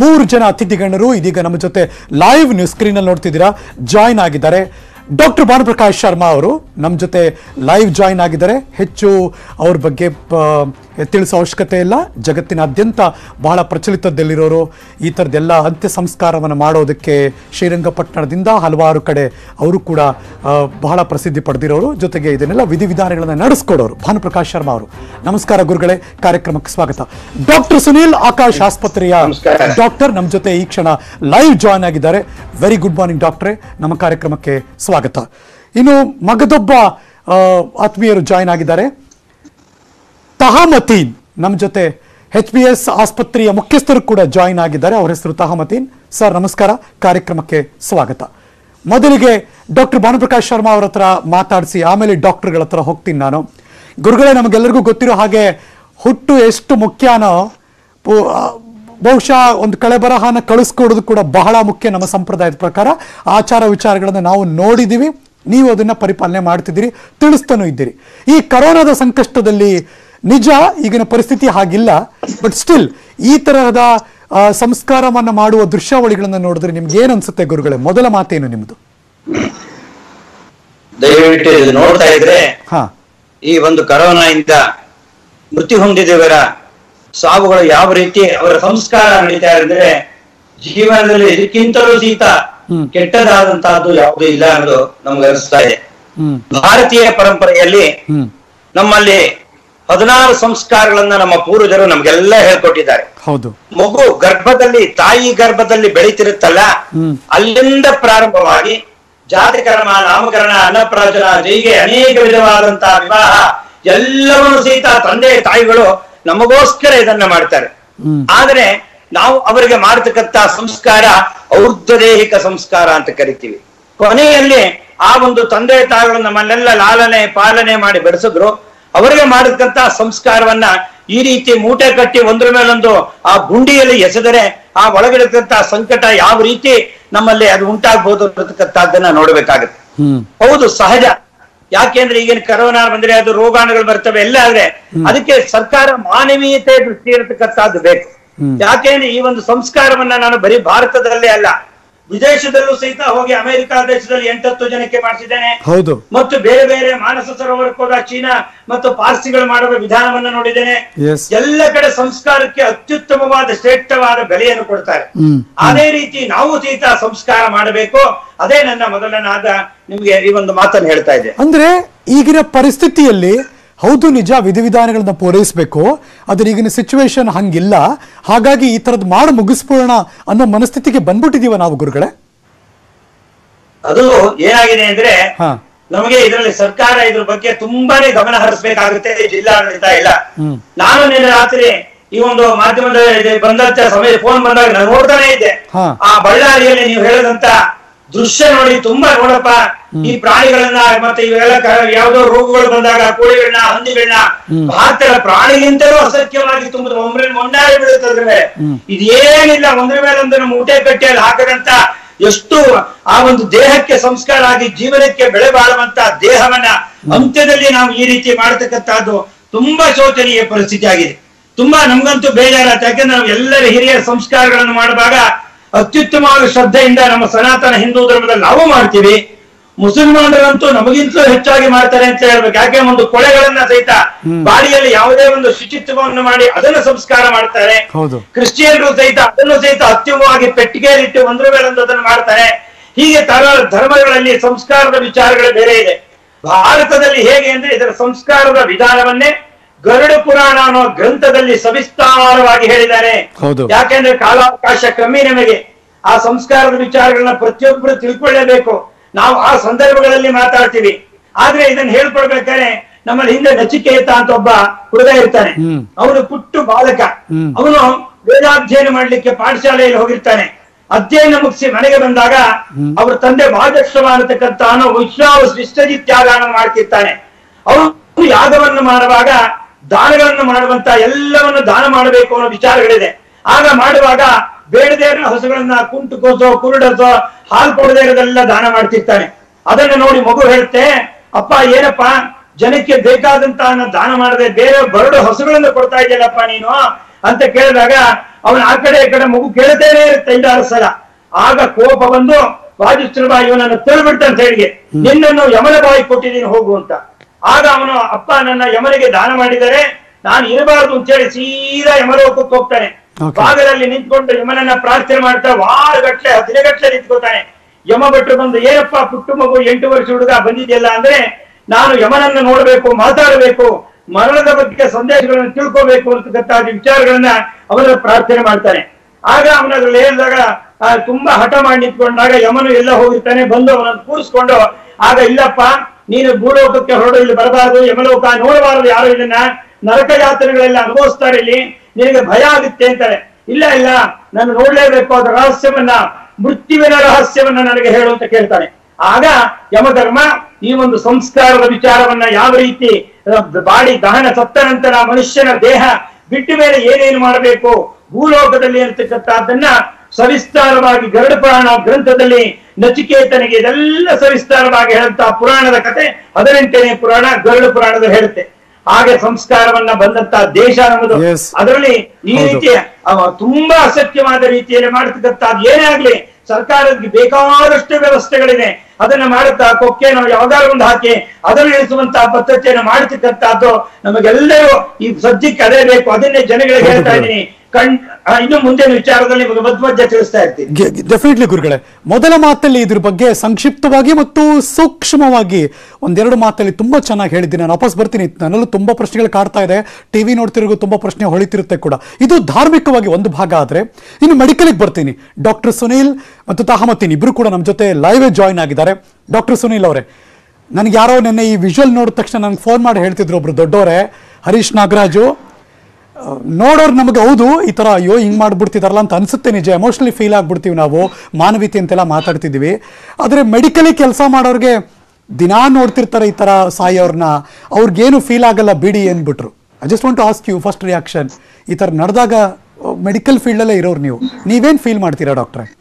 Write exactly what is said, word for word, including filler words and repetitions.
ಮೂರು ಜನ ಅತಿಥಿ ಗಣ್ಯರು ಇದೀಗ ನಮ್ಮ ಜೊತೆ ಲೈವ್ ನ್ಯೂಸ್ ಸ್ಕ್ರೀನ್ ಅಲ್ಲಿ ನೋಡ್ತಿದ್ದೀರಾ, ಜಾಯಿನ್ ಆಗಿದ್ದಾರೆ. ಡಾಕ್ಟರ್ ಭಾನುಪ್ರಕಾಶ್ ಶರ್ಮಾ ಅವರು ನಮ್ಮ ಜೊತೆ ಲೈವ್ ಜಾಯಿನ್ ಆಗಿದ್ದಾರೆ. ಹೆಚ್ಚು ಅವ್ರ ಬಗ್ಗೆ ತಿಳಿಸೋ ಅವಶ್ಯಕತೆ ಇಲ್ಲ. ಜಗತ್ತಿನಾದ್ಯಂತ ಬಹಳ ಪ್ರಚಲಿತದಲ್ಲಿರೋರು. ಈ ಥರದ್ದೆಲ್ಲ ಅಂತ್ಯ ಸಂಸ್ಕಾರವನ್ನು ಮಾಡೋದಕ್ಕೆ ಶ್ರೀರಂಗಪಟ್ಟಣದಿಂದ ಹಲವಾರು ಕಡೆ ಅವರು ಕೂಡ ಬಹಳ ಪ್ರಸಿದ್ಧಿ ಪಡೆದಿರೋರು. ಜೊತೆಗೆ ಇದನ್ನೆಲ್ಲ ವಿಧಿವಿಧಾನಗಳನ್ನು ನಡೆಸ್ಕೊಡೋರು ಭಾನುಪ್ರಕಾಶ್ ಶರ್ಮಾ ಅವರು. ನಮಸ್ಕಾರ ಗುರುಗಳೇ, ಕಾರ್ಯಕ್ರಮಕ್ಕೆ ಸ್ವಾಗತ. ಡಾಕ್ಟರ್ ಸುನೀಲ್ ಆಕಾಶ್ ಆಸ್ಪತ್ರೆಯ ಡಾಕ್ಟರ್ ನಮ್ಮ ಜೊತೆ ಈ ಕ್ಷಣ ಲೈವ್ ಜಾಯಿನ್ ಆಗಿದ್ದಾರೆ. ವೆರಿ ಗುಡ್ ಮಾರ್ನಿಂಗ್ ಡಾಕ್ಟ್ರೇ, ನಮ್ಮ ಕಾರ್ಯಕ್ರಮಕ್ಕೆ ಸ್ವಾಗತ. ಇನ್ನು ಮಗದೊಬ್ಬ ಆತ್ಮೀಯರು ಜಾಯಿನ್ ಆಗಿದ್ದಾರೆ. ತಹಮತೀನ್ ನಮ್ಮ ಜೊತೆ ಎಚ್ ಬಿ ಎಸ್ ಆಸ್ಪತ್ರೆಯ ಮುಖ್ಯಸ್ಥರು ಕೂಡ ಜಾಯಿನ್ ಆಗಿದ್ದಾರೆ. ಅವರ ಹೆಸರು ತಹಮತೀನ್ ಸರ್. ನಮಸ್ಕಾರ, ಕಾರ್ಯಕ್ರಮಕ್ಕೆ ಸ್ವಾಗತ. ಮೊದಲಿಗೆ ಡಾಕ್ಟರ್ ಭಾನುಪ್ರಕಾಶ್ ಶರ್ಮಾ ಅವರ ಹತ್ರ ಮಾತಾಡಿಸಿ ಆಮೇಲೆ ಡಾಕ್ಟರ್ಗಳ ಹತ್ರ ಹೋಗ್ತೀನಿ ನಾನು. ಗುರುಗಳೇ, ನಮಗೆಲ್ಲರಿಗೂ ಗೊತ್ತಿರೋ ಹಾಗೆ ಹುಟ್ಟು ಎಷ್ಟು ಮುಖ್ಯನೋ, ಬಹುಶಃ ಒಂದು ಕಳೆ ಬರಹನ ಕಳಿಸ್ಕೊಡೋದು ಕೂಡ ಬಹಳ ಮುಖ್ಯ. ನಮ್ಮ ಸಂಪ್ರದಾಯದ ಪ್ರಕಾರ ಆಚಾರ ವಿಚಾರಗಳನ್ನು ನಾವು ನೋಡಿದ್ದೀವಿ, ನೀವು ಅದನ್ನು ಪರಿಪಾಲನೆ ಮಾಡ್ತಿದ್ದೀರಿ, ತಿಳಿಸ್ತಾನೂ ಇದ್ದೀರಿ. ಈ ಕರೋನಾದ ಸಂಕಷ್ಟದಲ್ಲಿ ನಿಜ ಈಗಿನ ಪರಿಸ್ಥಿತಿ ಹಾಗಿಲ್ಲ, ಬಟ್ ಸ್ಟಿಲ್ ಈ ತರಹದ ಸಂಸ್ಕಾರವನ್ನು ಮಾಡುವ ದೃಶ್ಯಾವಳಿಗಳನ್ನು ನೋಡಿದ್ರೆ ನಿಮ್ಗೆ ಏನ್ ಅನ್ಸುತ್ತೆ ಗುರುಗಳೇ? ಮೊದಲ ಮಾತೇನು ನಿಮ್ದು? ದಯವಿಟ್ಟು ಇದು ನೋಡ್ತಾ ಇದ್ರೆ ಈ ಒಂದು ಕರೋನಾ ಇಂದ ಮೃತ್ಯು ಹೊಂದಿದವರ ಸಾವುಗಳು ಯಾವ ರೀತಿ ಅವರ ಸಂಸ್ಕಾರ ನಡೀತಾ ಇದ್ರೆ ಜೀವನದಲ್ಲಿ ಇದಕ್ಕಿಂತಲೂ ಸಹಿತ ಕೆಟ್ಟದಾದಂತಹದ್ದು ಯಾವುದೂ ಇಲ್ಲ ಅನ್ನೋದು ನಮ್ಗೆ ಅನಿಸ್ತಾ ಇದೆ. ಭಾರತೀಯ ಪರಂಪರೆಯಲ್ಲಿ ನಮ್ಮಲ್ಲಿ ಹದಿನಾರು ಸಂಸ್ಕಾರಗಳನ್ನ ನಮ್ಮ ಪೂರ್ವಜರು ನಮ್ಗೆಲ್ಲ ಹೇಳ್ಕೊಟ್ಟಿದ್ದಾರೆ. ಮಗು ಗರ್ಭದಲ್ಲಿ, ತಾಯಿ ಗರ್ಭದಲ್ಲಿ ಬೆಳೀತಿರುತ್ತಲ್ಲ, ಅಲ್ಲಿಂದ ಪ್ರಾರಂಭವಾಗಿ ಜಾತಿಕರ್ಮ, ನಾಮಕರಣ, ಅನ್ನಪ್ರಾಶನ, ಹೀಗೆ ಅನೇಕ ವಿಧವಾದಂತಹ ವಿವಾಹ ಎಲ್ಲವನ್ನೂ ಸಹಿತ ತಂದೆ ತಾಯಿಗಳು ನಮಗೋಸ್ಕರ ಇದನ್ನ ಮಾಡ್ತಾರೆ. ಆದ್ರೆ ನಾವು ಅವರಿಗೆ ಮಾಡ್ತಕ್ಕಂತ ಸಂಸ್ಕಾರ ಔರ್ಧದೇಹಿಕ ಸಂಸ್ಕಾರ ಅಂತ ಕರಿತೀವಿ. ಕೊನೆಯಲ್ಲಿ ಆ ಒಂದು ತಂದೆ ತಾಯಿಗಳು ನಮ್ಮನ್ನೆಲ್ಲ ಲಾಲನೆ ಪಾಲನೆ ಮಾಡಿ ಬೆಳೆಸಿದ್ರು, ಅವರಿಗೆ ಮಾಡತಕ್ಕಂತ ಸಂಸ್ಕಾರವನ್ನ ಈ ರೀತಿ ಮೂಟೆ ಕಟ್ಟಿ ಒಂದ್ರ ಮೇಲೊಂದು ಆ ಗುಂಡಿಯಲ್ಲಿ ಎಸೆದರೆ ಆ ಒಳಗಿಡತಕ್ಕಂತ ಸಂಕಟ ಯಾವ ರೀತಿ ನಮ್ಮಲ್ಲಿ ಅದು ಉಂಟಾಗ್ಬೋದು ಅನ್ನತಕ್ಕಂಥದ್ದನ್ನ ನೋಡ್ಬೇಕಾಗತ್ತೆ. ಹೌದು, ಸಹಜ. ಯಾಕೆಂದ್ರೆ ಈಗಿನ ಕರೋನಾ ಬಂದ್ರೆ ಅದು ರೋಗಾಣುಗಳು ಬರ್ತವೆ ಎಲ್ಲ, ಆದ್ರೆ ಅದಕ್ಕೆ ಸರ್ಕಾರ ಮಾನವೀಯತೆ ದೃಷ್ಟಿ ಇರತಕ್ಕಂಥದ್ದು ಬೇಕು. ಯಾಕೆಂದ್ರೆ ಈ ಒಂದು ಸಂಸ್ಕಾರವನ್ನ ನಾನು ಬರೀ ಭಾರತದಲ್ಲೇ ಅಲ್ಲ, ವಿದೇಶದಲ್ಲೂ ಸಹಿತ ಹೋಗಿ ಅಮೆರಿಕಾ ದೇಶದಲ್ಲಿ ಎಂಟತ್ತು ಜನಕ್ಕೆ ಮಾಡಿಸಿದ್ದೇನೆ. ಹೌದು, ಮತ್ತು ಬೇರೆ ಬೇರೆ ಮಾನಸ ಸರೋವರಕ್ಕೆ ಹೋದ ಚೀನಾ ಮತ್ತು ಪಾರ್ಸಿಗಳು ಮಾಡುವ ವಿಧಾನವನ್ನ ನೋಡಿದ್ದೇನೆ. ಎಲ್ಲ ಕಡೆ ಸಂಸ್ಕಾರಕ್ಕೆ ಅತ್ಯುತ್ತಮವಾದ ಶ್ರೇಷ್ಠವಾದ ಬೆಲೆಯನ್ನು ಕೊಡ್ತಾರೆ. ಅದೇ ರೀತಿ ನಾವು ಸಹಿತ ಸಂಸ್ಕಾರ ಮಾಡಬೇಕು. ಅದೇ ನನ್ನ ಮೊದಲನಾದ ನಿಮ್ಗೆ ಈ ಒಂದು ಮಾತನ್ನು ಹೇಳ್ತಾ ಇದೆ. ಅಂದ್ರೆ ಈಗಿನ ಪರಿಸ್ಥಿತಿಯಲ್ಲಿ ಹೌದು ನಿಜ ವಿಧಿವಿಧಾನಗಳನ್ನ ಪೂರೈಸಬೇಕು, ಅದ್ರ ಈಗಿನ ಸಿಚುವೇಶನ್ ಹಂಗಿಲ್ಲ, ಹಾಗಾಗಿ ಈ ತರದ್ ಮಾಡಿ ಮುಗಿಸ್ಬೋಣ ಅನ್ನೋ ಮನಸ್ಥಿತಿಗೆ ಬಂದ್ಬಿಟ್ಟಿದೀವ ನಾವು ಗುರುಗಳೇ. ಅದು ಏನಾಗಿದೆ ಅಂದ್ರೆ ನಮಗೆ ಇದರಲ್ಲಿ ಸರ್ಕಾರ ಇದ್ರ ಬಗ್ಗೆ ತುಂಬಾನೇ ಗಮನ ಹರಿಸಬೇಕಾಗುತ್ತೆ, ಜಿಲ್ಲಾಡಳಿತ ಇಲ್ಲ. ನಾನು ನಿನ್ನೆ ರಾತ್ರಿ ಈ ಒಂದು ಮಾಧ್ಯಮದ ಬಂದಂತ ಸಮಯ ಫೋನ್ ಬಂದಾಗ ನಾನು ನೋಡ್ತಾನೆ ಇದ್ದೆ. ಆ ಬಳ್ಳಾರಿಯಲ್ಲಿ ನೀವು ಹೇಳದಂತ ದೃಶ್ಯ ನೋಡಿ ತುಂಬಾ, ನೋಡಪ್ಪ ಈ ಪ್ರಾಣಿಗಳನ್ನ ಮತ್ತೆ ಇವೆಲ್ಲ ಯಾವ್ದೋ ರೋಗಗಳು ಬಂದಾಗ ಕೋಳಿಗಳನ್ನ, ಹಂದಿಗಳನ್ನ ಭಾರತದ ಪ್ರಾಣಿಗಿಂತಲೂ ಅಸಖ್ಯವಾಗಿ ತುಂಬುದು ಮೊಂಡಾರಿ ಬೀಳುತ್ತದ್ರೆ ಇದೇನಿಲ್ಲ. ಒಂದ್ರ ಮೇಲೊಂದು ನಮ್ಮ ಊಟ ಕಟ್ಟಿಯಲ್ಲಿ ಹಾಕದಂತ ಎಷ್ಟು ಆ ಒಂದು ದೇಹಕ್ಕೆ ಸಂಸ್ಕಾರ ಆಗಿ ಜೀವನಕ್ಕೆ ಬೆಳೆ ಬಾಳುವಂತ ದೇಹವನ್ನ ಅಂತ್ಯದಲ್ಲಿ ನಾವು ಈ ರೀತಿ ಮಾಡತಕ್ಕಂತಹದ್ದು ತುಂಬಾ ಶೋಚನೀಯ ಪರಿಸ್ಥಿತಿ ಆಗಿದೆ. ತುಂಬಾ ನಮ್ಗಂತೂ ಬೇಜಾರಾಗ್ತದೆ. ಯಾಕಂದ್ರೆ ನಾವು ಎಲ್ಲರ ಹಿರಿಯರ ಸಂಸ್ಕಾರಗಳನ್ನು ಮಾಡುವಾಗ ಅತ್ಯುತ್ತಮವಾದ ಶ್ರದ್ಧೆಯಿಂದ ನಮ್ಮ ಸನಾತನ ಹಿಂದೂ ಧರ್ಮದಲ್ಲಿ ನಾವು ಮಾಡ್ತೀವಿ. ಮುಸಲ್ಮಾನರಂತೂ ನಮಗಿಂತಲೂ ಹೆಚ್ಚಾಗಿ ಮಾಡ್ತಾರೆ ಅಂತ ಹೇಳ್ಬೇಕು. ಯಾಕೆ ಒಂದು ಕೊಳೆಗಳನ್ನ ಸಹಿತ ಬಾಡಿಯಲ್ಲಿ ಯಾವುದೇ ಒಂದು ಶುಚಿತ್ವವನ್ನು ಮಾಡಿ ಅದನ್ನು ಸಂಸ್ಕಾರ ಮಾಡ್ತಾರೆ. ಕ್ರಿಶ್ಚಿಯನ್ರು ಸಹಿತ ಅದನ್ನು ಸಹಿತ ಅತ್ಯುತ್ತಮವಾಗಿ ಪೆಟ್ಟಿಗೆಯಲ್ಲಿಟ್ಟು ಒಂದ್ರ ಮೇಲೊಂದು ಅದನ್ನು ಮಾಡ್ತಾರೆ. ಹೀಗೆ ತರ ಧರ್ಮಗಳಲ್ಲಿ ಸಂಸ್ಕಾರದ ವಿಚಾರಗಳು ಬೇರೆ ಇದೆ. ಭಾರತದಲ್ಲಿ ಹೇಗೆ ಅಂದ್ರೆ ಇದರ ಸಂಸ್ಕಾರದ ವಿಧಾನವನ್ನೇ ಗರುಡ ಪುರಾಣ ಅನ್ನೋ ಗ್ರಂಥದಲ್ಲಿ ಸವಿಸ್ತಾರವಾಗಿ ಹೇಳಿದ್ದಾರೆ. ಯಾಕೆಂದ್ರೆ ಕಾಲಾವಕಾಶ ಕಮ್ಮಿ, ನಮಗೆ ಆ ಸಂಸ್ಕಾರದ ವಿಚಾರಗಳನ್ನ ಪ್ರತಿಯೊಬ್ಬರು ತಿಳ್ಕೊಳ್ಳೇಬೇಕು. ನಾವು ಆ ಸಂದರ್ಭಗಳಲ್ಲಿ ಮಾತಾಡ್ತೀವಿ. ಆದ್ರೆ ಇದನ್ನ ಹೇಳ್ಕೊಡ್ಬೇಕಾದ್ರೆ ನಮ್ಮಲ್ಲಿ ಹಿಂದೆ ನಚಿಕೇತ ಅಂತ ಒಬ್ಬ ಹುಡುಗ ಇರ್ತಾನೆ. ಅವನು ಪುಟ್ಟು ಬಾಲಕ, ಅವನು ವೇದಾಧ್ಯಯನ ಮಾಡ್ಲಿಕ್ಕೆ ಪಾಠಶಾಲೆಯಲ್ಲಿ ಹೋಗಿರ್ತಾನೆ. ಅಧ್ಯಯನ ಮುಗಿಸಿ ಮನೆಗೆ ಬಂದಾಗ ಅವ್ರ ತಂದೆ ಬಾದಶ್ರಮ ಅನ್ನತಕ್ಕಂತ ವಿಶ್ರಾಮ ಶಿಷ್ಟಜಿತ್ಯಾಗಾನ ಮಾಡ್ತಿರ್ತಾನೆ. ಅವನು ಯಾಗವನ್ನು ಮಾಡುವಾಗ ದಾನಗಳನ್ನು ಮಾಡುವಂತ ಎಲ್ಲವನ್ನು ದಾನ ಮಾಡಬೇಕು ಅನ್ನೋ ವಿಚಾರಗಳಿದೆ. ಆಗ ಮಾಡುವಾಗ ಬೇಡದೇ ಇರೋ ಹಸುಗಳನ್ನ ಕುಂಟುಕೋಸೋ ಕುರುಡಸೋ ಹಾಲು ಕೊಡದೇ ಇರೋದೆಲ್ಲ ದಾನ ಮಾಡ್ತಿರ್ತಾನೆ. ಅದನ್ನ ನೋಡಿ ಮಗು ಹೇಳುತ್ತೆ, ಅಪ್ಪ ಏನಪ್ಪ ಜನಕ್ಕೆ ಬೇಕಾದಂತ ದಾನ ಮಾಡದೆ ಬೇರೆ ಬರಡು ಹಸುಗಳನ್ನ ಕೊಡ್ತಾ ಇದೆಯಲ್ಲಪ್ಪ ನೀನು ಅಂತ ಕೇಳಿದಾಗ ಅವನು ಆ ಕಡೆ ಈ ಕಡೆ ಮಗು ಕೇಳ್ತೇನೆ ಇರುತ್ತೆ ಐದಾರು ಸಲ. ಆಗ ಕೋಪ ಬಂದು ವಾಯುಸ್ತ್ರ ಬಾಯಿ ಇವನನ್ನು ತಳ್ಬಿಡ್ತಂತ ಹೇಳಿಗೆ, ನಿನ್ನನ್ನು ಯಮನ ಬಾಯಿ ಕೊಟ್ಟಿದ್ದೀನಿ ಹೋಗು ಅಂತ. ಆಗ ಅವನು ಅಪ್ಪ ನನ್ನ ಯಮನಿಗೆ ದಾನ ಮಾಡಿದರೆ ನಾನು ಇರಬಾರದು ಅಂತ ಹೇಳಿ ಸೀದಾ ಯಮಲೋಕಕ್ಕೆ ಹೋಗ್ತಾನೆ. ಭಾಗದಲ್ಲಿ ನಿಂತ್ಕೊಂಡು ಯಮನನ್ನ ಪ್ರಾರ್ಥನೆ ಮಾಡ್ತಾ ವಾರಗಟ್ಲೆ ಹದಿನಗಟ್ಲೆ ನಿಂತ್ಕೋತಾನೆ. ಯಮ ಭಟ್ರು ಬಂದು, ಏನಪ್ಪ ಪುಟ್ಟು ಮಗು ಎಂಟು ವರ್ಷ ಹುಡುಗ ಬಂದಿದೆಯಲ್ಲ ಅಂದ್ರೆ ನಾನು ಯಮನನ್ನು ನೋಡ್ಬೇಕು, ಮಾತಾಡಬೇಕು, ಮರಣದ ಬಗ್ಗೆ ಸಂದೇಶಗಳನ್ನು ತಿಳ್ಕೋಬೇಕು ಅಂತಕ್ಕಂತಹ ವಿಚಾರಗಳನ್ನ ಅವರ ಪ್ರಾರ್ಥನೆ ಮಾಡ್ತಾನೆ. ಆಗ ಅವನದ್ರಲ್ಲಿ ಹೇಳಿದಾಗ ತುಂಬಾ ಹಠ ಮಾಡಿ ನಿಂತ್ಕೊಂಡಾಗ ಯಮನು ಎಲ್ಲ ಹೋಗಿರ್ತಾನೆ. ಬಂದು ಅವನನ್ನು ಕೂರಿಸ್ಕೊಂಡು, ಆಗ ಇಲ್ಲಪ್ಪ ನೀನು ಭೂಲೋಕಕ್ಕೆ ಹೊರಡು, ಇಲ್ಲಿ ಬರಬಾರದು, ಯಮಲೋಕ ನೋಡಬಾರದು, ಯಾರು ಇದನ್ನ ನರಕ ಯಾತನೆಗಳೆಲ್ಲ ಅನುಭವಿಸ್ತಾರೆ, ಇಲ್ಲಿ ನಿನಗೆ ಭಯ ಆಗುತ್ತೆ ಅಂತಾರೆ. ಇಲ್ಲ ಇಲ್ಲ ನಾನು ನೋಡ್ಲೇಬೇಕು, ಅದರ ರಹಸ್ಯವನ್ನ, ಮೃತ್ಯುವಿನ ರಹಸ್ಯವನ್ನ ನನಗೆ ಹೇಳು ಅಂತ ಕೇಳ್ತಾನೆ. ಆಗ ಯಮಧರ್ಮ ಈ ಒಂದು ಸಂಸ್ಕಾರದ ವಿಚಾರವನ್ನ, ಯಾವ ರೀತಿ ಬಾಡಿ ದಹನ ಸತ್ತ ನಂತರ ಮನುಷ್ಯನ ದೇಹ ಬಿಟ್ಟ ಮೇಲೆ ಏನೇನು ಮಾಡಬೇಕು, ಭೂಲೋಕದಲ್ಲಿ ಇರತಕ್ಕಂತಹದನ್ನ ಸವಿಸ್ತಾರವಾಗಿ ಗರುಡ ಪುರಾಣ ಗ್ರಂಥದಲ್ಲಿ ನಚಿಕೇತನಿಗೆ ಇದೆಲ್ಲ ಸವಿಸ್ತಾರವಾಗಿ ಹೇಳುವಂತಹ ಪುರಾಣದ ಕತೆ ಹದಿನೆಂಟನೇ ಪುರಾಣ ಗರುಡ ಪುರಾಣದಲ್ಲಿ ಹೇಳುತ್ತೆ. ಹಾಗೆ ಸಂಸ್ಕಾರವನ್ನ ಬಂದಂತಹ ದೇಶ ಅನ್ನೋದು, ಅದರಲ್ಲಿ ಈ ರೀತಿಯ ತುಂಬಾ ಅಸತ್ಯವಾದ ರೀತಿಯಲ್ಲಿ ಮಾಡ್ತಕ್ಕಂಥದ್ದು ಏನೇ ಆಗ್ಲಿ, ಸರ್ಕಾರಕ್ಕೆ ಬೇಕಾದಷ್ಟು ವ್ಯವಸ್ಥೆಗಳಿದೆ, ಅದನ್ನ ಮಾಡುತ್ತಾ ಕೊಕ್ಕೆ ನಾವು ಯಾವ್ದಾದ್ರು ಒಂದು ಹಾಕಿ ಅದನ್ನು ಇಳಿಸುವಂತಹ ಪದ್ಧತಿಯನ್ನು ಮಾಡ್ತಕ್ಕಂತಹದ್ದು ನಮಗೆಲ್ಲರೂ ಈ ಸದ್ಯಕ್ಕೆ ಅದೇ ಬೇಕು. ಅದನ್ನೇ ಜನಗಳಿಗೆ ಹೇಳ್ತಾ ಇದ್ದೀನಿ. ಕಣ್ ಇನ್ನು ಮುಂದಿನ ವಿಚಾರದಲ್ಲಿ ನಿಮಗೆ ಮಧ್ಯ ತಿಳಿಸ್ತಾ ಇರ್ತೀನಿ. ಡೆಫಿನೆಟ್ಲಿ ಗುರುಗಳೇ, ಮೊದಲ ಮಾತಲ್ಲಿ ಇದ್ರ ಬಗ್ಗೆ ಸಂಕ್ಷಿಪ್ತವಾಗಿ ಮತ್ತು ಸೂಕ್ಷ್ಮವಾಗಿ ಒಂದೆರಡು ಮಾತಲ್ಲಿ ತುಂಬಾ ಚೆನ್ನಾಗಿ ಹೇಳಿದ್ದೀನಿ. ನಾನು ವಾಪಸ್ ಬರ್ತೀನಿ, ನನ್ನಲ್ಲೂ ತುಂಬಾ ಪ್ರಶ್ನೆಗಳು ಕಾಡ್ತಾ ಇದೆ, ಟಿವಿ ನೋಡ್ತಿರೋ ತುಂಬಾ ಪ್ರಶ್ನೆ ಹೊಳಿತಿರುತ್ತೆ ಕೂಡ. ಇದು ಧಾರ್ಮಿಕವಾಗಿ ಒಂದು ಭಾಗ ಆದ್ರೆ, ಇನ್ನು ಮೆಡಿಕಲ್ಗೆ ಬರ್ತೀನಿ. ಡಾಕ್ಟರ್ ಸುನೀಲ್ ಮತ್ತು ತಾಹಮತ್ತಿನ್ ಇಬ್ರು ಕೂಡ ನಮ್ಮ ಜೊತೆ ಲೈವ್ ಜಾಯಿನ್ ಆಗಿದ್ದಾರೆ. ಡಾಕ್ಟರ್ ಸುನೀಲ್ ಅವರೇ, ನನ್ಗೆ ಯಾರೋ ನಿನ್ನೆ ಈ ವಿಜುವಲ್ ನೋಡಿದ ತಕ್ಷಣ ನನ್ಗೆ ಫೋನ್ ಮಾಡಿ ಹೇಳ್ತಿದ್ರು ಒಬ್ರು ದೊಡ್ಡವರೇ, ಹರೀಶ್ ನಾಗರಾಜು ನೋಡೋರು ನಮಗೆ ಹೌದು ಈ ಥರ ಅಯ್ಯೋ ಹಿಂಗೆ ಮಾಡಿಬಿಡ್ತಿದಾರಲ್ಲ ಅಂತ ಅನಿಸುತ್ತೆ, ನಿಜ ಎಮೋಷ್ನಲಿ ಫೀಲ್ ಆಗ್ಬಿಡ್ತೀವಿ, ನಾವು ಮಾನವೀಯತೆ ಅಂತೆಲ್ಲ ಮಾತಾಡ್ತಿದ್ದೀವಿ. ಆದರೆ ಮೆಡಿಕಲಿ ಕೆಲಸ ಮಾಡೋರಿಗೆ ದಿನಾ ನೋಡ್ತಿರ್ತಾರೆ ಈ ಥರ ಸಾಯಿ ಅವ್ರನ್ನ, ಅವ್ರಿಗೇನು ಫೀಲ್ ಆಗಲ್ಲ ಬಿಡಿ ಅಂದ್ಬಿಟ್ರು. I just want to ask you first reaction, ಈ ಥರ ನಡೆದಾಗ ಮೆಡಿಕಲ್ ಫೀಲ್ಡಲ್ಲೇ ಇರೋರು ನೀವು, ನೀವೇನು ಫೀಲ್ ಮಾಡ್ತೀರಾ ಡಾಕ್ಟ್ರೆ?